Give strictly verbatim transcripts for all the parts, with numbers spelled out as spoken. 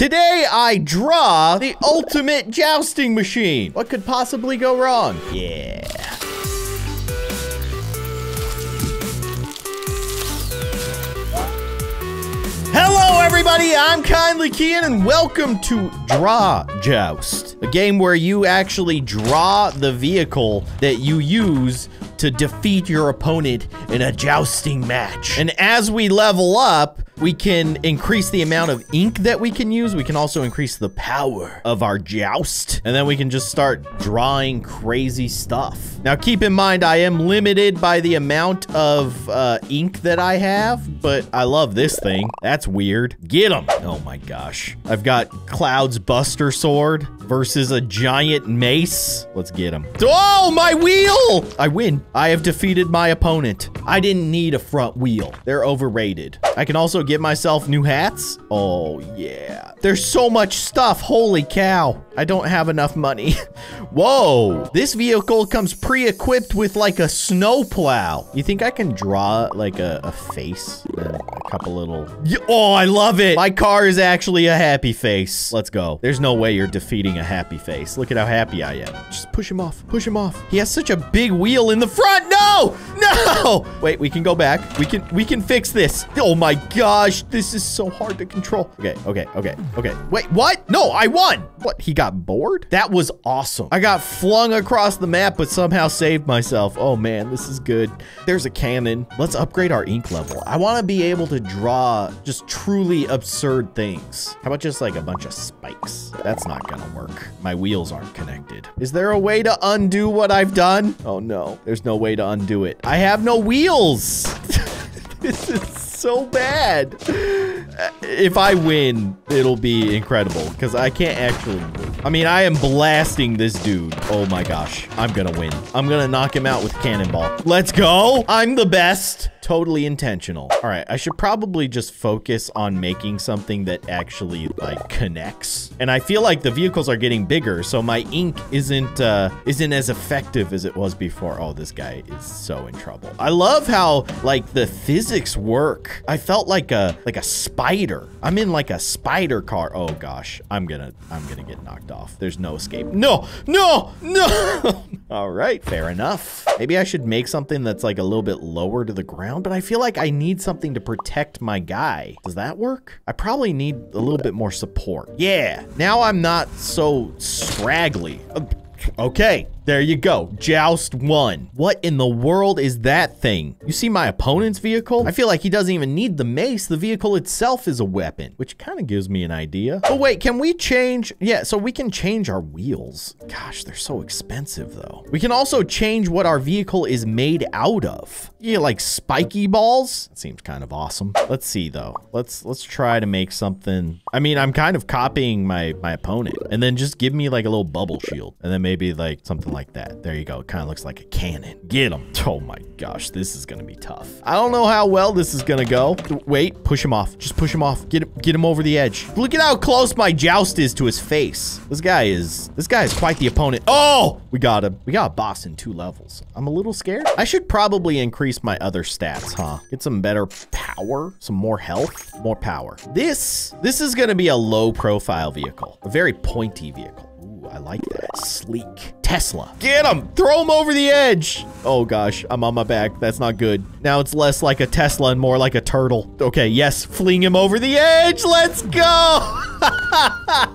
Today I draw the ultimate jousting machine. What could possibly go wrong? Yeah. Hello everybody, I'm Kindly Keyin and welcome to Draw Joust, a game where you actually draw the vehicle that you use to defeat your opponent in a jousting match. And as we level up, we can increase the amount of ink that we can use. We can also increase the power of our joust. And then we can just start drawing crazy stuff. Now, keep in mind, I am limited by the amount of uh, ink that I have, but I love this thing. That's weird. Get him. Oh my gosh. I've got Cloud's Buster Sword versus a giant mace. Let's get him. Oh, my wheel. I win. I have defeated my opponent. I didn't need a front wheel. They're overrated. I can also get myself new hats. Oh, yeah. There's so much stuff. Holy cow. I don't have enough money. Whoa. This vehicle comes pre-equipped with like a snow plow. You think I can draw like a, a face? Uh, a couple little... Oh, I love it. My car is actually a happy face. Let's go. There's no way you're defeating a happy face. Look at how happy I am. Just push him off. Push him off. He has such a big wheel in the front. No! No! Wait, we can go back. We can, we can fix this. Oh my gosh, this is so hard to control. Okay, okay, okay, okay. Wait, what? No, I won. What, he got bored? That was awesome. I got flung across the map, but somehow saved myself. Oh man, this is good. There's a cannon. Let's upgrade our ink level. I wanna be able to draw just truly absurd things. How about just like a bunch of spikes? That's not gonna work. My wheels aren't connected. Is there a way to undo what I've done? Oh no, there's no way to undo it. I have no wheels. This is so bad. If I win, it'll be incredible because I can't actually move. I mean, I am blasting this dude. Oh my gosh, I'm gonna win. I'm gonna knock him out with cannonball. Let's go. I'm the best. Totally intentional. All right, I should probably just focus on making something that actually like connects. And I feel like the vehicles are getting bigger, so my ink isn't uh, isn't as effective as it was before. Oh, this guy is so in trouble. I love how like the physics work. I felt like a like a spider. I'm in like a spider car. Oh gosh, I'm gonna I'm gonna get knocked off. There's no escape. No, no, no. All right, fair enough. Maybe I should make something that's like a little bit lower to the ground. But I feel like I need something to protect my guy. Does that work? I probably need a little bit more support. Yeah, now I'm not so scraggly. Okay, there you go. Joust one. What in the world is that thing? You see my opponent's vehicle? I feel like he doesn't even need the mace. The vehicle itself is a weapon, which kind of gives me an idea. Oh, wait, can we change? Yeah, so we can change our wheels. Gosh, they're so expensive, though. We can also change what our vehicle is made out of. Yeah, like spiky balls. That seems kind of awesome. Let's see, though. Let's let's try to make something. I mean, I'm kind of copying my, my opponent. And then just give me, like, a little bubble shield. And then maybe... Maybe like something like that. There you go. It kind of looks like a cannon. Get him. Oh my gosh, this is gonna be tough. I don't know how well this is gonna go. Wait, push him off. Just push him off. Get him, get him over the edge. Look at how close my joust is to his face. This guy is, this guy is quite the opponent. Oh, we got him. We got a boss in two levels. I'm a little scared. I should probably increase my other stats, huh? Get some better power, some more health, more power. This, this is gonna be a low profile vehicle, a very pointy vehicle. I like that. Sleek. Tesla. Get him. Throw him over the edge. Oh, gosh. I'm on my back. That's not good. Now it's less like a Tesla and more like a turtle. Okay, yes. Fling him over the edge. Let's go. I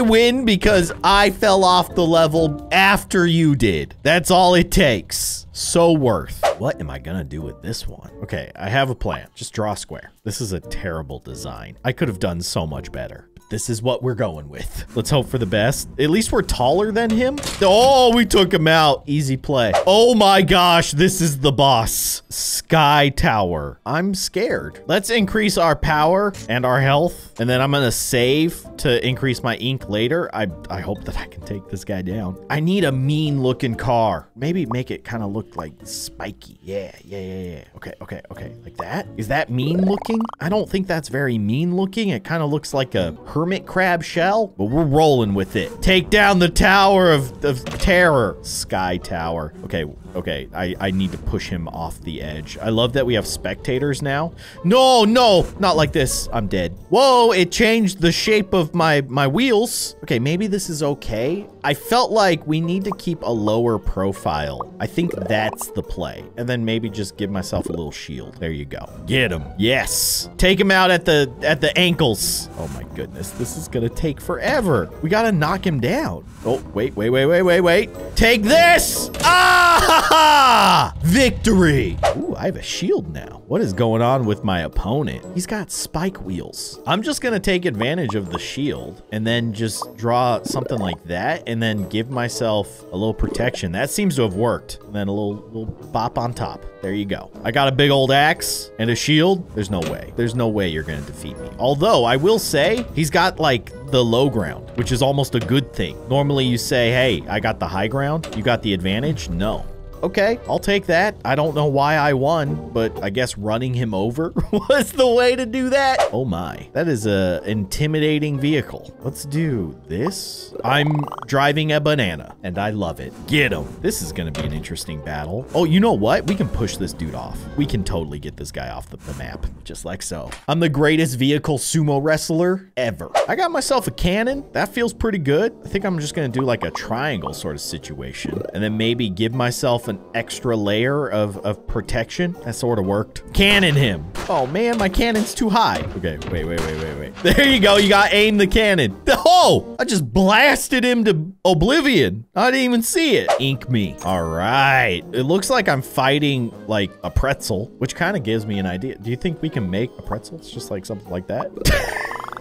win because I fell off the level after you did. That's all it takes. So worth. What am I gonna do with this one? Okay, I have a plan. Just draw a square. This is a terrible design. I could have done so much better. This is what we're going with. Let's hope for the best. At least we're taller than him. Oh, we took him out. Easy play. Oh my gosh, this is the boss. Sky Tower. I'm scared. Let's increase our power and our health. And then I'm gonna save to increase my ink later. I, I hope that I can take this guy down. I need a mean looking car. Maybe make it kind of look like spiky. Yeah, yeah, yeah, yeah. Okay, okay, okay. Like that? Is that mean looking? I don't think that's very mean looking. It kind of looks like a hermit crab shell, but we're rolling with it. Take down the tower of, of terror. Sky Tower. Okay, Okay, I, I need to push him off the edge. I love that we have spectators now. No, no, not like this. I'm dead. Whoa, it changed the shape of my, my wheels. Okay, maybe this is okay. I felt like we need to keep a lower profile. I think that's the play. And then maybe just give myself a little shield. There you go. Get him. Yes. Take him out at the, at the ankles. Oh my goodness, this is gonna take forever. We gotta knock him down. Oh, wait, wait, wait, wait, wait, wait. Take this! Ah! Ha! Victory! Ooh, I have a shield now. What is going on with my opponent? He's got spike wheels. I'm just gonna take advantage of the shield and then just draw something like that and then give myself a little protection. That seems to have worked. And then a little, little bop on top. There you go. I got a big old axe and a shield. There's no way. There's no way you're gonna defeat me. Although I will say he's got like the low ground, which is almost a good thing. Normally you say, hey, I got the high ground. You got the advantage? No. Okay, I'll take that. I don't know why I won, but I guess running him over was the way to do that. Oh my, that is a intimidating vehicle. Let's do this. I'm driving a banana and I love it. Get him. This is gonna be an interesting battle. Oh, you know what? We can push this dude off. We can totally get this guy off the, the map, just like so. I'm the greatest vehicle sumo wrestler ever. I got myself a cannon. That feels pretty good. I think I'm just gonna do like a triangle sort of situation and then maybe give myself an extra layer of, of protection. That sort of worked. Cannon him. Oh man, my cannon's too high. Okay, wait, wait, wait, wait, wait. There you go. You gotta aim the cannon. Oh, I just blasted him to oblivion. I didn't even see it. Ink me. All right. It looks like I'm fighting like a pretzel, which kind of gives me an idea. Do you think we can make a pretzel? It's just like something like that.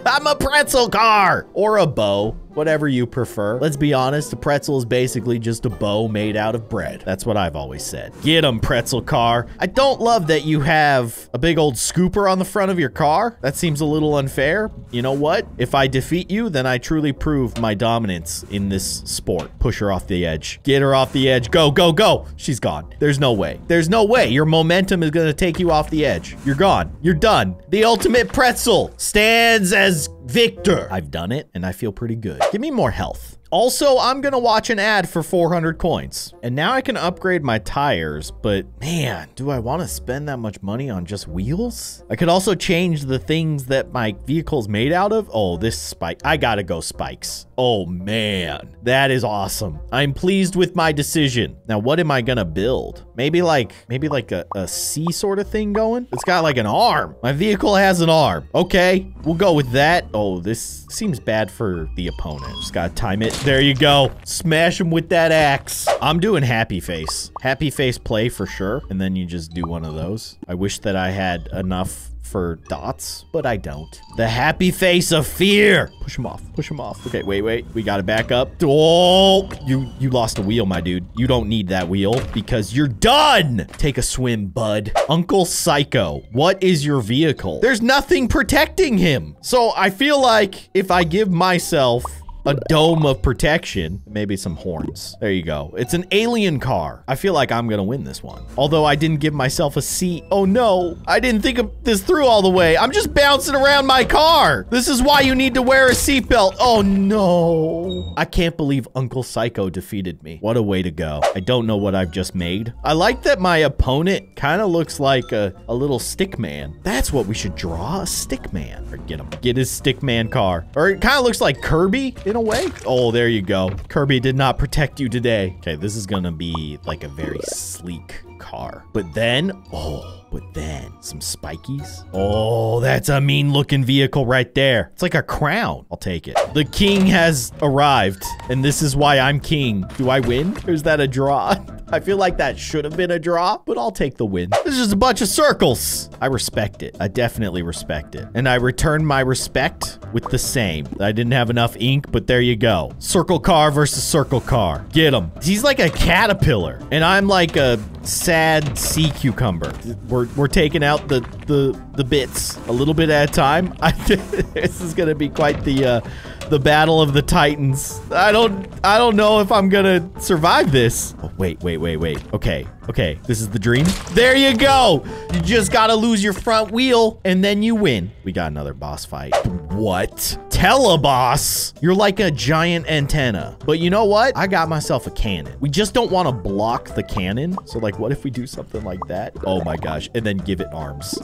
I'm a pretzel car or a bow, whatever you prefer. Let's be honest, a pretzel is basically just a bow made out of bread. That's what I've always said. Get 'em, pretzel car. I don't love that you have a big old scooper on the front of your car. That seems a little unfair. You know what? If I defeat you, then I truly prove my dominance in this sport. Push her off the edge. Get her off the edge. Go, go, go. She's gone. There's no way. There's no way. Your momentum is going to take you off the edge. You're gone. You're done. The ultimate pretzel stands as victor. I've done it and I feel pretty good. Give me more health. Also, I'm gonna watch an ad for four hundred coins. And now I can upgrade my tires, but man, do I wanna spend that much money on just wheels? I could also change the things that my vehicle's made out of. Oh, this spike, I gotta go spikes. Oh man, that is awesome. I'm pleased with my decision. Now, what am I gonna build? Maybe like, maybe like a, a C sort of thing going? It's got like an arm. My vehicle has an arm. Okay, we'll go with that. Oh, this seems bad for the opponent. Just gotta time it. There you go. Smash him with that axe. I'm doing happy face. Happy face play for sure. And then you just do one of those. I wish that I had enough for dots, but I don't. The happy face of fear. Push him off, push him off. Okay, wait, wait, we gotta back up. Oh, you, you lost a wheel, my dude. You don't need that wheel because you're done. Take a swim, bud. Uncle Psycho, what is your vehicle? There's nothing protecting him. So I feel like if I give myself a dome of protection, maybe some horns. There you go. It's an alien car. I feel like I'm gonna win this one. Although I didn't give myself a seat. Oh no, I didn't think of this through all the way. I'm just bouncing around my car. This is why you need to wear a seatbelt. Oh no. I can't believe Uncle Psycho defeated me. What a way to go. I don't know what I've just made. I like that my opponent kind of looks like a, a little stick man. That's what we should draw, a stick man. Or get him, get his stick man car. Or it kind of looks like Kirby. It away. Oh, there you go. Kirby did not protect you today. Okay, this is gonna be like a very sleek car. But then, oh, but then some spikies. Oh, that's a mean looking vehicle right there. It's like a crown. I'll take it. The king has arrived, and this is why I'm king. Do I win? Or is that a draw? I feel like that should have been a draw, but I'll take the win. This is just a bunch of circles. I respect it. I definitely respect it. And I return my respect with the same. I didn't have enough ink, but there you go. Circle car versus circle car. Get him. He's like a caterpillar, and I'm like a sad sea cucumber. We're, we're taking out the, the, the bits a little bit at a time. I, this is going to be quite the... Uh, The Battle of the Titans. I don't I don't know if I'm gonna survive this. Oh, wait, wait, wait, wait. Okay, okay. This is the dream. There you go. You just gotta lose your front wheel and then you win. We got another boss fight. What? Teleboss? You're like a giant antenna. But you know what? I got myself a cannon. We just don't want to block the cannon. So like, what if we do something like that? Oh my gosh. And then give it arms.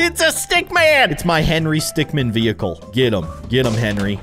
It's a Stickman! It's my Henry Stickman vehicle. Get him. Get him, Henry.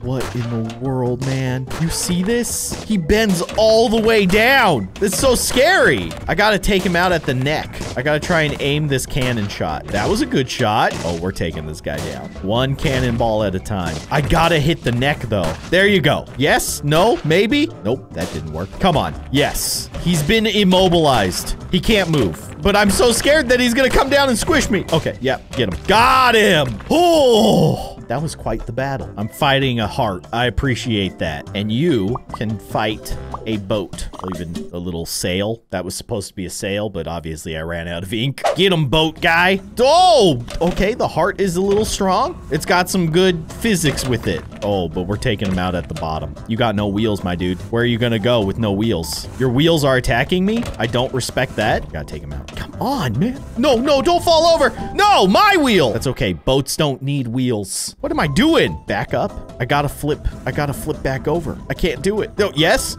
What in the world, man? You see this? He bends all the way down. It's so scary. I gotta take him out at the neck. I gotta try and aim this cannon shot. That was a good shot. Oh, we're taking this guy down. One cannonball at a time. I gotta hit the neck, though. There you go. Yes? No? Maybe? Nope, that didn't work. Come on. Yes. He's been immobilized. He can't move. But I'm so scared that he's gonna come down and squish me. Okay, yeah, get him. Got him! Oh! That was quite the battle. I'm fighting a heart. I appreciate that. And you can fight a boat. Even a little sail. That was supposed to be a sail, but obviously I ran out of ink. Get him, boat guy. Oh! Okay, the heart is a little strong. It's got some good physics with it. Oh, but we're taking him out at the bottom. You got no wheels, my dude. Where are you gonna go with no wheels? Your wheels are attacking me? I don't respect that. Gotta take him out. Come on, man. No, no, don't fall over. No, my wheel! That's okay. Boats don't need wheels. What am I doing? Back up. I gotta flip. I gotta flip back over. I can't do it. No, yes.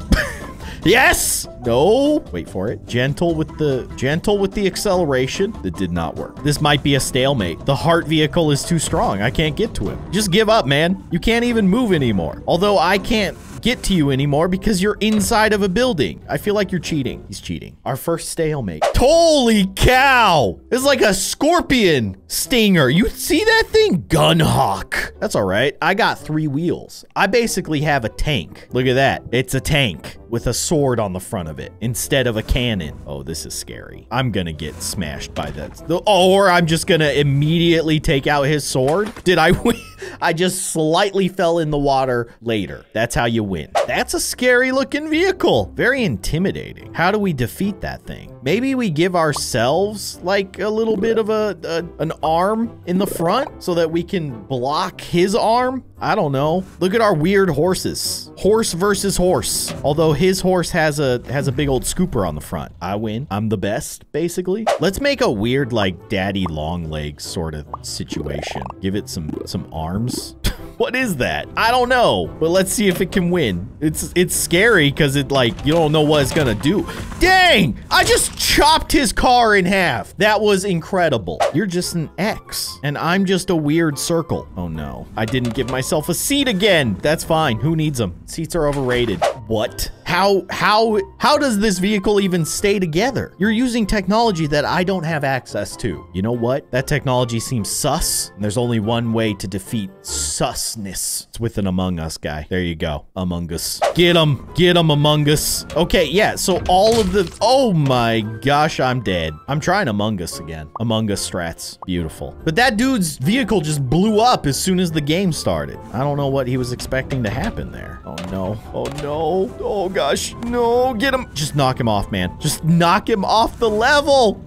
Yes. No. Wait for it. Gentle with the gentle with the acceleration. That did not work. This might be a stalemate. The heart vehicle is too strong. I can't get to him. Just give up, man. You can't even move anymore. Although I can't get to you anymore because you're inside of a building. I feel like you're cheating. He's cheating. Our first stalemate. Holy cow! It's like a scorpion stinger. You see that thing? Gun Hawk. That's all right. I got three wheels. I basically have a tank. Look at that. It's a tank with a sword on the front of it instead of a cannon. Oh, this is scary. I'm gonna get smashed by that. Oh, or I'm just gonna immediately take out his sword. Did I win? I just slightly fell in the water later. That's how you win. That's a scary looking vehicle. Very intimidating. How do we defeat that thing? Maybe we give ourselves like a little bit of a, a an arm in the front so that we can block his arm. I don't know. Look at our weird horses. Horse versus horse. Although his horse has a has a big old scooper on the front. I win. I'm the best, basically. Let's make a weird like daddy long legs sort of situation. Give it some some arms. What is that? I don't know, but let's see if it can win. It's it's scary because it like, you don't know what it's gonna do. Dang, I just chopped his car in half. That was incredible. You're just an X and I'm just a weird circle. Oh no, I didn't give myself a seat again. That's fine, who needs them? Seats are overrated. What? How, how, how does this vehicle even stay together? You're using technology that I don't have access to. You know what? That technology seems sus. And there's only one way to defeat susness. It's with an Among Us guy. There you go. Among Us. Get him. Get him, Among Us. Okay, yeah. So all of the... Oh my gosh, I'm dead. I'm trying Among Us again. Among Us strats. Beautiful. But that dude's vehicle just blew up as soon as the game started. I don't know what he was expecting to happen there. Oh no. Oh no. Oh gosh. No, get him. Just knock him off, man. Just knock him off the level.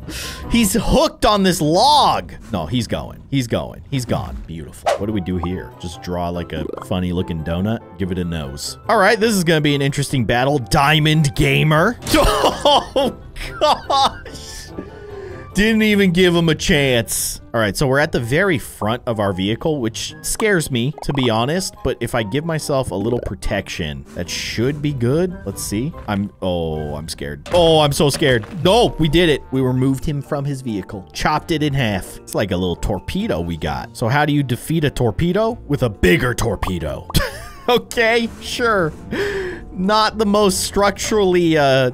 He's hooked on this log. No, he's going. He's going. He's gone. Beautiful. What do we do here? Just draw like a funny looking donut. Give it a nose. All right. This is going to be an interesting battle. Diamond Gamer. Oh gosh. Didn't even give him a chance. All right, so we're at the very front of our vehicle, which scares me, to be honest. But if I give myself a little protection, that should be good. Let's see. I'm, oh, I'm scared. Oh, I'm so scared. No, we did it. We removed him from his vehicle. Chopped it in half. It's like a little torpedo we got. So how do you defeat a torpedo? With a bigger torpedo. Okay, sure. Not the most structurally uh,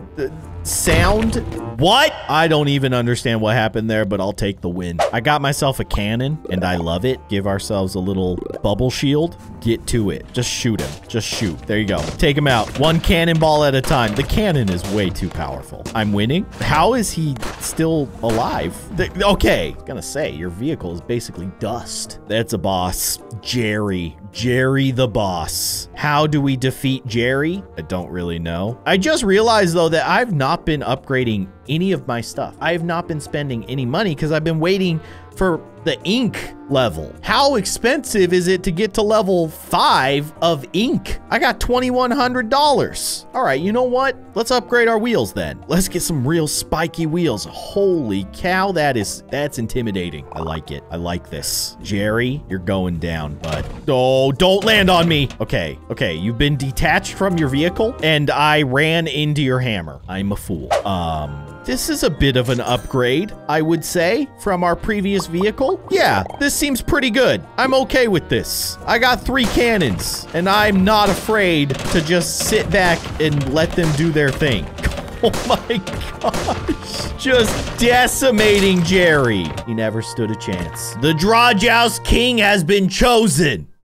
sound. What? I don't even understand what happened there, but I'll take the win. I got myself a cannon, and I love it. Give ourselves a little bubble shield. Get to it. Just shoot him. Just shoot. There you go. Take him out. One cannonball at a time. The cannon is way too powerful. I'm winning? How is he still alive? The, okay. I was gonna say, your vehicle is basically dust. That's a boss. Jerry. Jerry the boss. How do we defeat Jerry? I don't really know. I just realized, though, that I've not been upgrading any of my stuff. I have not been spending any money because I've been waiting for the ink level. How expensive is it to get to level five of ink? I got twenty-one hundred dollars. All right, you know what? Let's upgrade our wheels then. Let's get some real spiky wheels. Holy cow, that is, that's intimidating. I like it. I like this. Jerry, you're going down, bud. Oh, don't land on me. Okay, okay, you've been detached from your vehicle and I ran into your hammer. I'm a fool. Um... This is a bit of an upgrade, I would say, from our previous vehicle. Yeah, this seems pretty good. I'm okay with this. I got three cannons, and I'm not afraid to just sit back and let them do their thing. Oh my gosh. Just decimating Jerry. He never stood a chance. The Draw Joust King has been chosen.